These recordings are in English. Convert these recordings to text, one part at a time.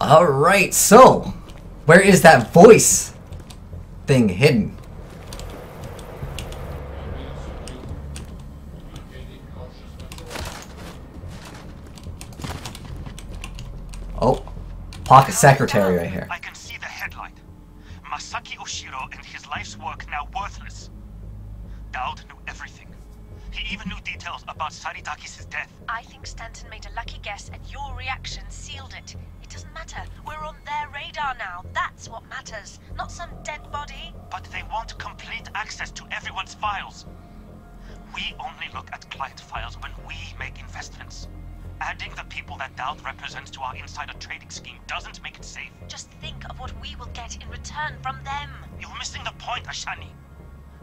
Alright, so where is that voice thing hidden? Oh, pocket secretary right here. I can see the headline. Masaki Oshiro and his life's work now worthless. Daud knew everything. He even knew details about Saridakis' death. I think Stanton made a lucky guess and your reaction sealed it. It doesn't matter. We're on their radar now. That's what matters. Not some dead body. But they want complete access to everyone's files. We only look at client files when we make investments. Adding the people that Daud represents to our insider trading scheme doesn't make it safe. Just think of what we will get in return from them. You're missing the point, Ashani.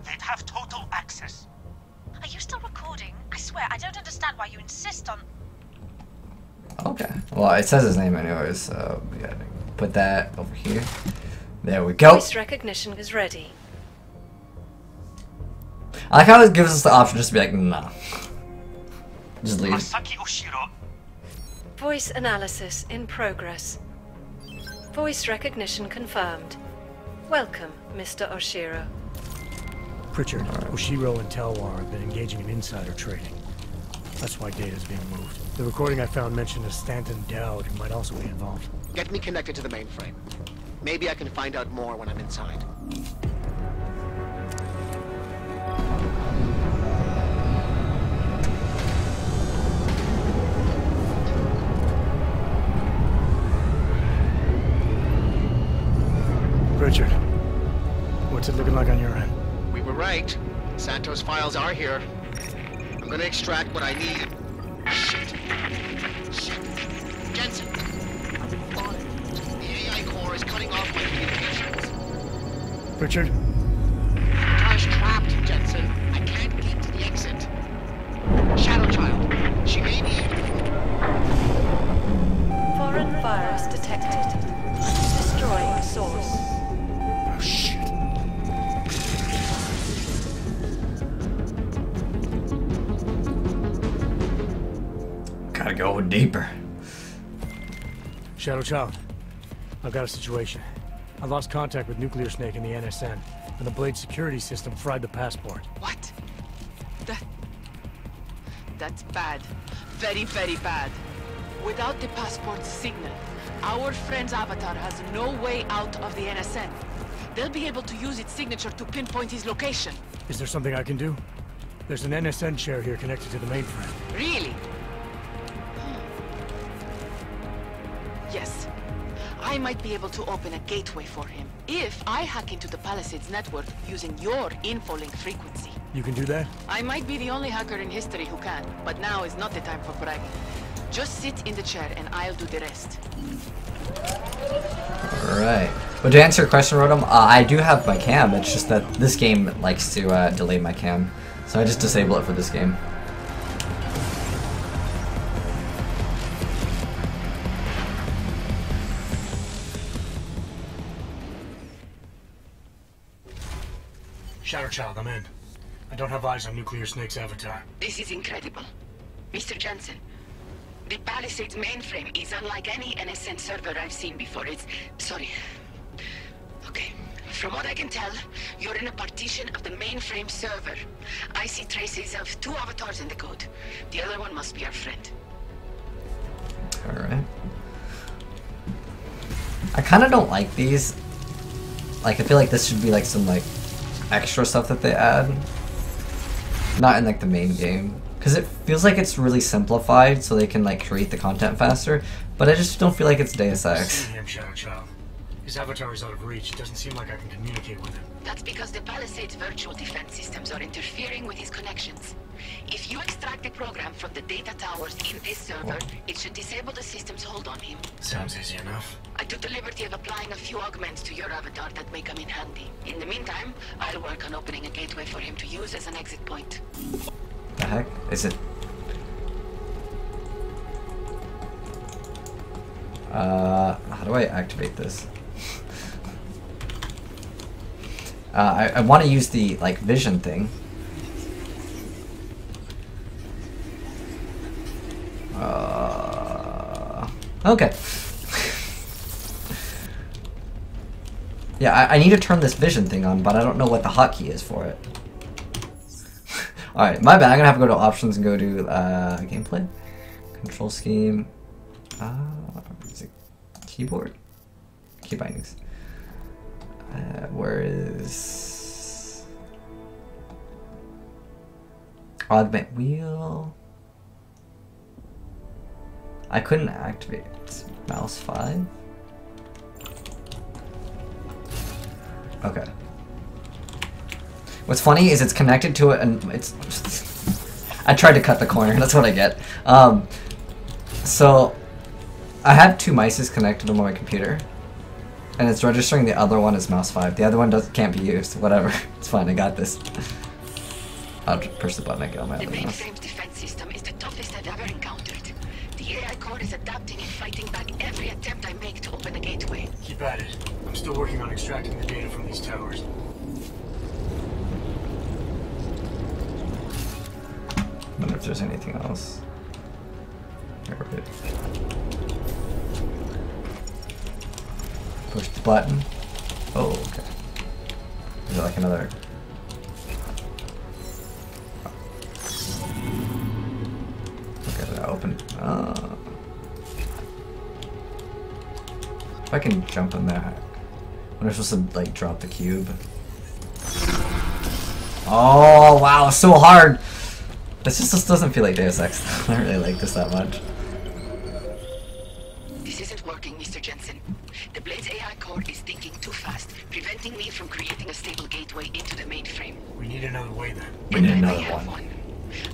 They'd have total access. Are you still recording? I swear, I don't understand why you insist on... Okay. Well, it says his name anyways, so we gotta put that over here. There we go. Voice recognition is ready. I like how it gives us the option just to be like, nah. Just leave. Masaki Oshiro. Voice analysis in progress. Voice recognition confirmed. Welcome, Mr. Oshiro. Pritchard, Oshiro and Talwar have been engaging in insider trading. That's why data is being moved. The recording I found mentioned a Stanton Dowd who might also be involved. Get me connected to the mainframe. Maybe I can find out more when I'm inside. Richard, what's it looking like on your end? We were right. Santos' files are here. I'm gonna extract what I need. Shit. Shit. Jensen! I'm on it. The AI core is cutting off my communications. Richard? I'm gosh trapped, Jensen. I can't get to the exit. Shadowchild. She may be... Foreign virus detected. Destroying source. Gotta go deeper. Shadowchild, I've got a situation. I lost contact with Nuclear Snake and the NSN, and the Blade security system fried the passport. What? That's bad. Very, very bad. Without the passport signal, our friend's avatar has no way out of the NSN. They'll be able to use its signature to pinpoint his location. Is there something I can do? There's an NSN chair here connected to the mainframe. Really? Yes. I might be able to open a gateway for him, if I hack into the Palisades network using your infolink frequency. You can do that? I might be the only hacker in history who can, but now is not the time for bragging. Just sit in the chair and I'll do the rest. Alright. Well, to answer your question, Rotom, I do have my cam, it's just that this game likes to delay my cam, so I just disable it for this game. Shadowchild, I'm in. I don't have eyes on Nuclear Snake's avatar. This is incredible. Mr. Jensen, the Palisades mainframe is unlike any NSN server I've seen before. It's... sorry. Okay. From what I can tell, you're in a partition of the mainframe server. I see traces of two avatars in the code. The other one must be our friend. Alright. I kind of don't like these. Like, I feel like this should be like some, like, extra stuff that they add, not in like the main game, because it feels like it's really simplified so they can like create the content faster, but I just don't feel like it's Deus Ex. His avatar is out of reach. It doesn't seem like I can communicate with him. That's because the Palisades virtual defense systems are interfering with his connections. If you extract the program from the data towers in this server, it should disable the system's hold on him. Sounds easy enough. I took the liberty of applying a few augments to your avatar that may come in handy. In the meantime, I'll work on opening a gateway for him to use as an exit point. The heck? Is it... how do I activate this? I want to use the, like, vision thing. Okay. Yeah, I need to turn this vision thing on, but I don't know what the hotkey is for it. Alright, my bad. I'm gonna have to go to options and go to gameplay. Control scheme. Music. Keyboard. Key bindings. Where is... Augment wheel. I couldn't activate it. Mouse 5. Okay. What's funny is it's connected to it and it's... I tried to cut the corner, that's what I get. So, I have two mices connected to my computer. And it's registering the other one as mouse 5. The other one can't be used, whatever. It's fine, I got this. I'll just push the button, I get on my other mouse. The mainframe's defense system is the toughest I've ever encountered. The AI core is adapting and fighting back every attempt I make to open the gateway. Keep at it. I'm still working on extracting the data from these towers. I wonder if there's anything else. There we go. Push the button. Oh, okay. Is it like another... Okay, did I open... If I can jump in there... I'm supposed to, like, drop the cube. Oh, wow, so hard! This just doesn't feel like Deus Ex. I don't really like this that much. This isn't working, Mr. Jensen. The Blade's AI core is thinking too fast, preventing me from creating a stable gateway into the mainframe. We need another way, then. We need another one.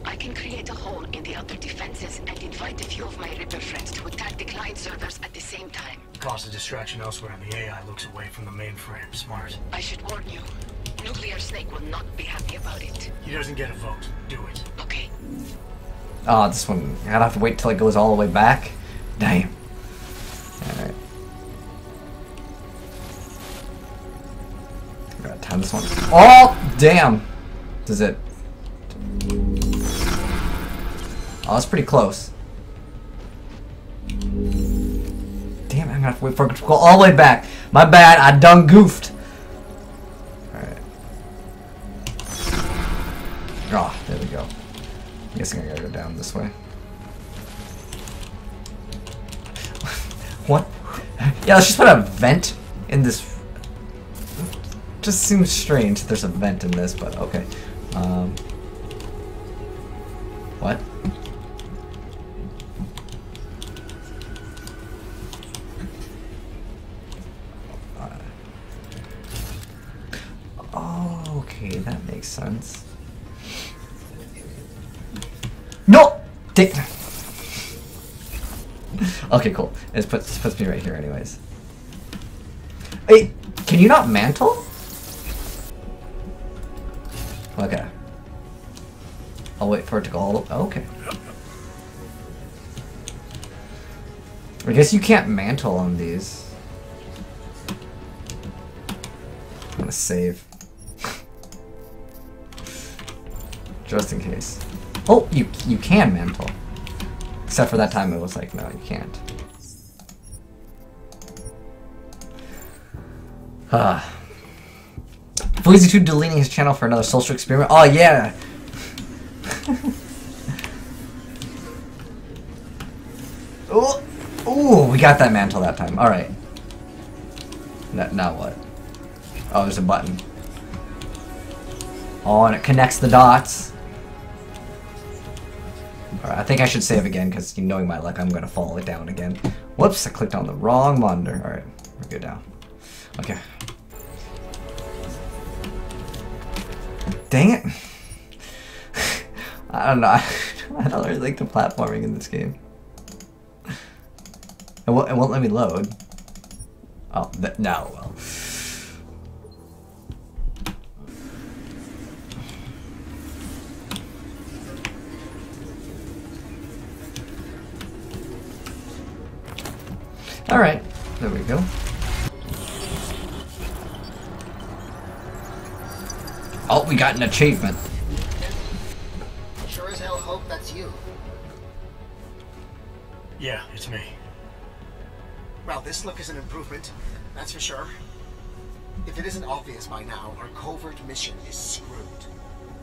I can create a hole in the outer defenses and invite a few of my Ripper friends to attack the client servers at the same time. Cause a distraction elsewhere and the AI looks away from the mainframe. Smart. I should warn you. Nuclear Snake will not be happy about it. He doesn't get a vote. Do it. Okay. Oh, this one. I'd have to wait till it goes all the way back. Damn. Alright. I gotta time this one. Oh, damn! Does it... Oh, that's pretty close. Damn, I'm gonna have to wait for it to go all the way back. My bad, I done goofed. Alright. Oh, there we go. I'm guessing I gotta go down this way. What? Yeah, let's just put a vent in this. It just seems strange that there's a vent in this, but okay. What? Okay, that makes sense. No! Okay, cool. It puts me right here anyways. Hey, can you not mantle? Okay. I'll wait for it to go all... Okay. I guess you can't mantle on these. I'm gonna save. Just in case. Oh, you can mantle. Except for that time it was like, no, you can't. Felizitude deleting his channel for another social experiment. Oh, yeah! Oh, ooh, we got that mantle that time. Alright. Now what? Oh, there's a button. Oh, and it connects the dots. Alright, I think I should save again, because knowing my luck, I'm going to fall down again. Whoops, I clicked on the wrong monitor. Alright, we're good now. Okay. Dang it. I don't know. I don't really like the platforming in this game. It won't let me load. Oh, no. Well. Alright, there we go. Oh, we got an achievement. Sure as hell hope that's you. Yeah, it's me. Well, this look is an improvement, that's for sure. If it isn't obvious by now, our covert mission is screwed.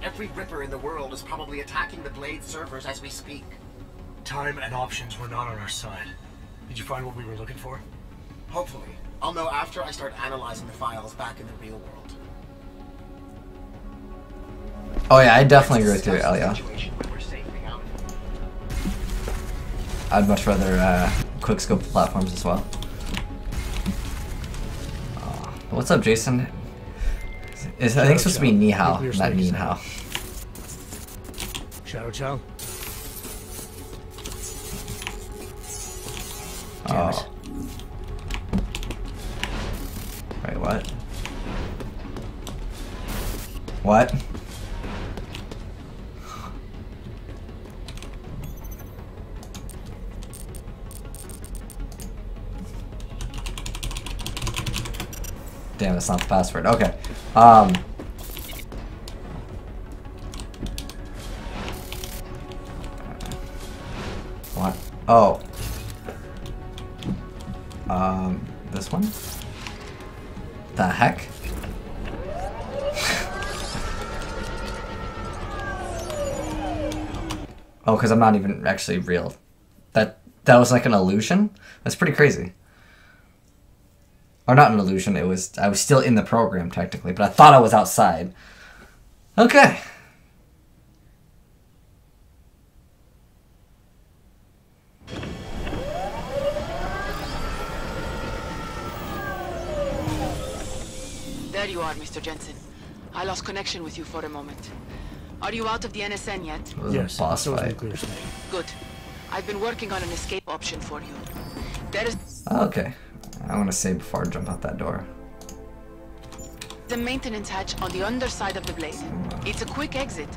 Every Ripper in the world is probably attacking the Blade servers as we speak. Time and options were not on our side. Did you find what we were looking for? Hopefully. I'll know after I start analyzing the files back in the real world. Oh yeah, I definitely agree with you, Elia. I'd much rather quickscope platforms as well. What's up, Jason? I think it's supposed to be Ni Hao, not Ni Hao. Shadowchild? Oh. Wait, what? What? Damn, that's not the password. Okay. What? Oh. This one? The heck? Oh, because I'm not even actually real. That was like an illusion? That's pretty crazy. Or not an illusion, it was, I was still in the program technically, but I thought I was outside. Okay. There you are, Mr. Jensen. I lost connection with you for a moment. Are you out of the NSN yet? It was yes, a boss fight. Good. I've been working on an escape option for you. There is... Oh, okay. I want to save before I jump out that door. The maintenance hatch on the underside of the Blade. It's a quick exit,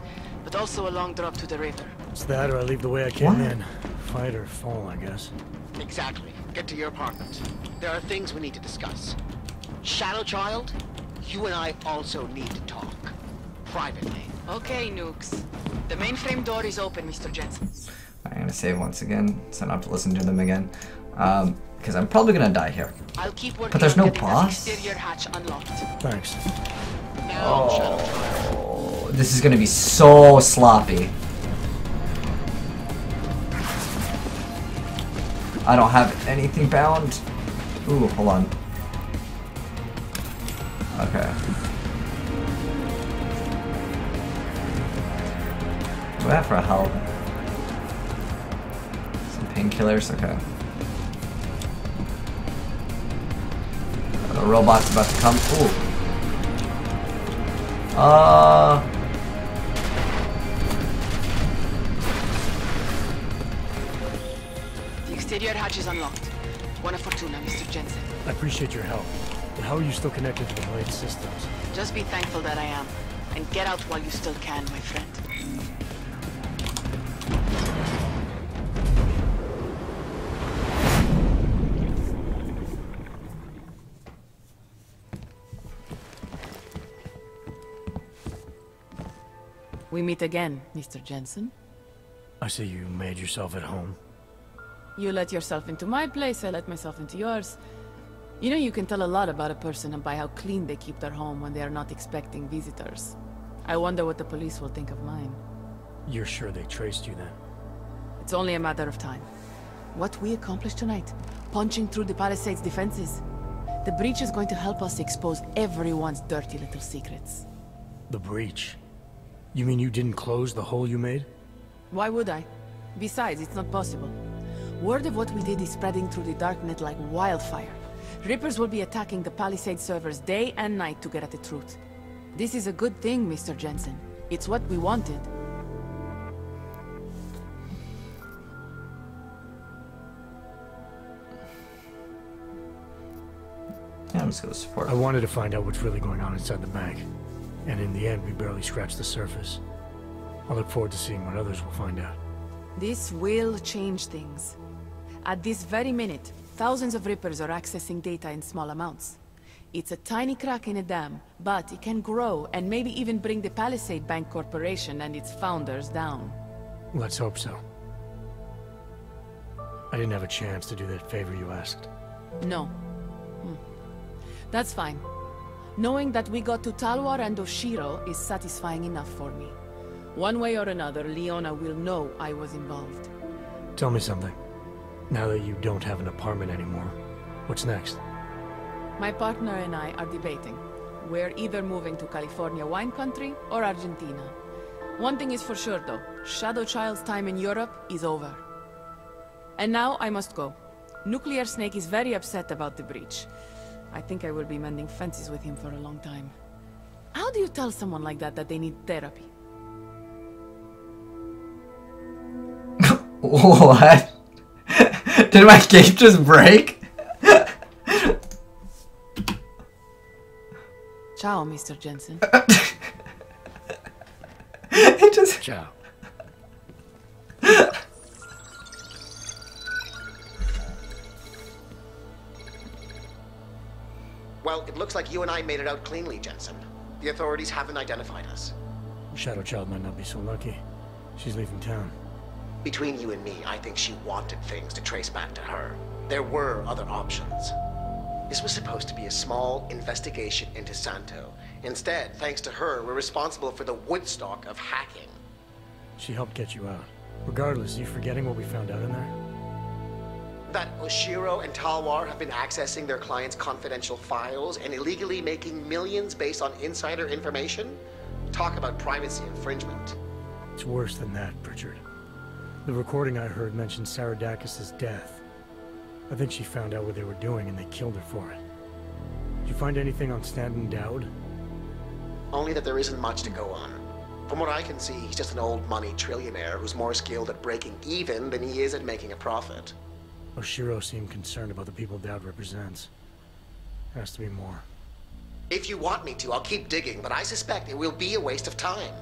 but also a long drop to the river. It's that or I leave the way I came in. Fight or fall, I guess. Exactly. Get to your apartment. There are things we need to discuss. Shadowchild, you and I also need to talk. Privately. Okay, Nukes. The mainframe door is open, Mr. Jensen. I'm going to save once again, so I don't have to listen to them again. Because I'm probably gonna die here. I'll keep working, but there's no boss. Thanks. Oh, this is gonna be so sloppy. I don't have anything bound. Ooh, hold on. Okay. Do I have for help? Some painkillers. Okay. The robot's about to come. Ooh. The exterior hatch is unlocked. Buona fortuna, Mr. Jensen. I appreciate your help. But how are you still connected to the Blade systems? Just be thankful that I am. And get out while you still can, my friend. We meet again, Mr. Jensen. I see you made yourself at home. You let yourself into my place, I let myself into yours. You know, you can tell a lot about a person and by how clean they keep their home when they are not expecting visitors. I wonder what the police will think of mine. You're sure they traced you then? It's only a matter of time. What we accomplished tonight, punching through the Palisade's defenses. The breach is going to help us expose everyone's dirty little secrets. The breach? You mean you didn't close the hole you made? Why would I? Besides, it's not possible. Word of what we did is spreading through the darknet like wildfire. Rippers will be attacking the Palisade servers day and night to get at the truth. This is a good thing, Mr. Jensen. It's what we wanted. Yeah, I'm just gonna support. I wanted to find out what's really going on inside the bank. And in the end, we barely scratched the surface. I look forward to seeing what others will find out. This will change things. At this very minute, thousands of Rippers are accessing data in small amounts. It's a tiny crack in a dam, but it can grow and maybe even bring the Palisade Bank Corporation and its founders down. Let's hope so. I didn't have a chance to do that favor you asked. No. That's fine. Knowing that we got to Talwar and Oshiro is satisfying enough for me. One way or another, Leona will know I was involved. Tell me something. Now that you don't have an apartment anymore, what's next? My partner and I are debating. We're either moving to California wine country or Argentina. One thing is for sure though, Shadowchild's time in Europe is over. And now I must go. Nuclear Snake is very upset about the breach. I think I will be mending fences with him for a long time. How do you tell someone like that that they need therapy? What? Did my game just break? Ciao, Mr. Jensen. It just... Ciao. Well, it looks like you and I made it out cleanly, Jensen. The authorities haven't identified us. Shadowchild might not be so lucky. She's leaving town. Between you and me, I think she wanted things to trace back to her. There were other options. This was supposed to be a small investigation into Santo. Instead, thanks to her, we're responsible for the Woodstock of hacking. She helped get you out. Regardless, are you forgetting what we found out in there? That Oshiro and Talwar have been accessing their clients' confidential files and illegally making millions based on insider information? Talk about privacy infringement. It's worse than that, Pritchard. The recording I heard mentioned Saridakis' death. I think she found out what they were doing and they killed her for it. Did you find anything on Stanton Dowd? Only that there isn't much to go on. From what I can see, he's just an old money trillionaire who's more skilled at breaking even than he is at making a profit. Oshiro seemed concerned about the people Daud represents. There has to be more. If you want me to, I'll keep digging, but I suspect it will be a waste of time.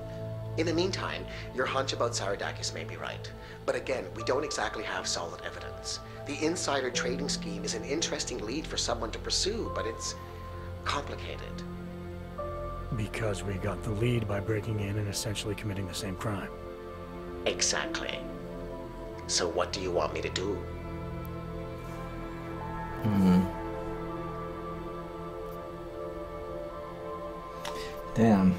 In the meantime, your hunch about Saridakis may be right. But again, we don't exactly have solid evidence. The insider trading scheme is an interesting lead for someone to pursue, but it's complicated. Because we got the lead by breaking in and essentially committing the same crime. Exactly. So what do you want me to do? Damn.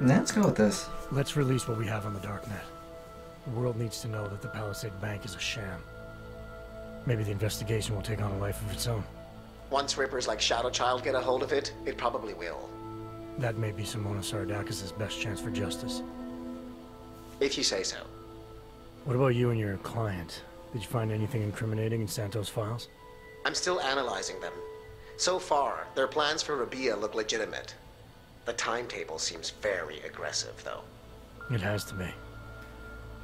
Let's go with this. Let's release what we have on the darknet. The world needs to know that the Palisade Bank is a sham. Maybe the investigation will take on a life of its own. Once Rippers like Shadowchild get a hold of it, it probably will. That may be Simona Saridakis' best chance for justice. If you say so. What about you and your client? Did you find anything incriminating in Santos' files? I'm still analyzing them. So far, their plans for Rabia look legitimate. The timetable seems very aggressive, though. It has to be.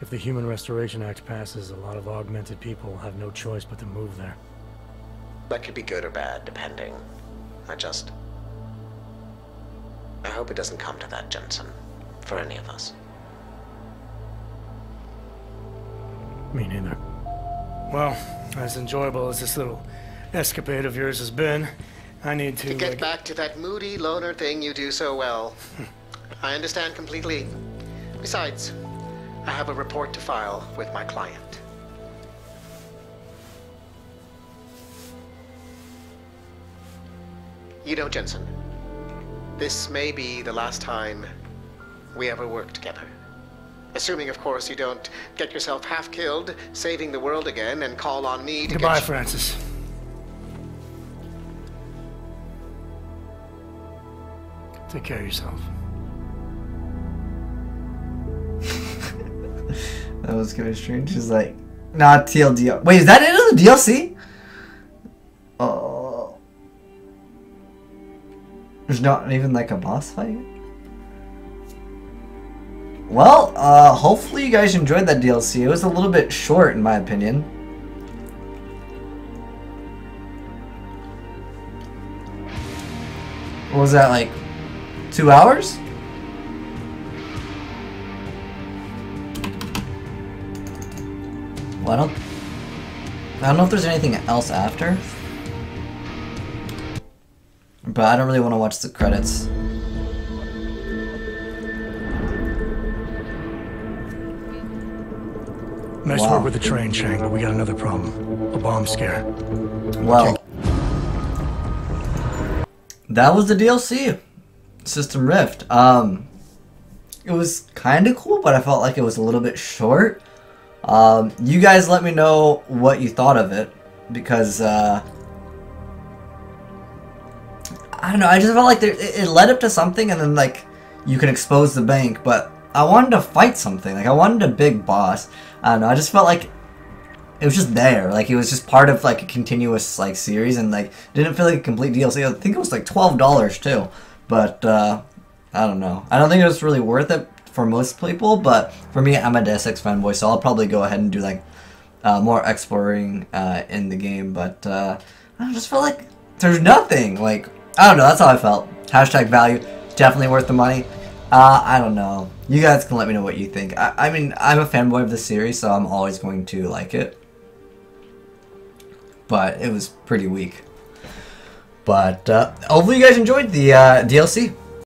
If the Human Restoration Act passes, a lot of augmented people will have no choice but to move there. That could be good or bad, depending. I hope it doesn't come to that, Jensen. For any of us. Me neither. Well, as enjoyable as this little escapade of yours has been, I need to get back to that moody loner thing you do so well. I understand completely. Besides, I have a report to file with my client. You know, Jensen, this may be the last time we ever work together. Assuming, of course, you don't get yourself half-killed, saving the world again, and call on me to Goodbye, Francis. Take care of yourself. That was kind of strange. She's like, nah, TLDR. Wait, is that it on the DLC? Oh. There's not even like a boss fight? Well, hopefully you guys enjoyed that DLC. It was a little bit short, in my opinion. What was that, like, 2 hours? Well, I don't know if there's anything else after. But I don't really want to watch the credits. Nice work with the train, Chang, but we got another problem. A bomb scare. Well, that was the DLC, System Rift. It was kind of cool, but I felt like it was a little bit short. You guys let me know what you thought of it, because I don't know, I just felt like it led up to something, and then like you can expose the bank, but I wanted to fight something, like I wanted a big boss. I don't know, I just felt like it was just there, like it was just part of like a continuous like series, and like didn't feel like a complete DLC. I think it was like $12 too, but I don't know, I don't think it was really worth it for most people, but for me, I'm a Deus Ex fanboy, so I'll probably go ahead and do like more exploring in the game, but I just felt like there's nothing, like I don't know, that's how I felt. Hashtag value, definitely worth the money. I don't know, you guys can let me know what you think. I mean, I'm a fanboy of the series, so I'm always going to like it, but it was pretty weak. But hopefully you guys enjoyed the DLC.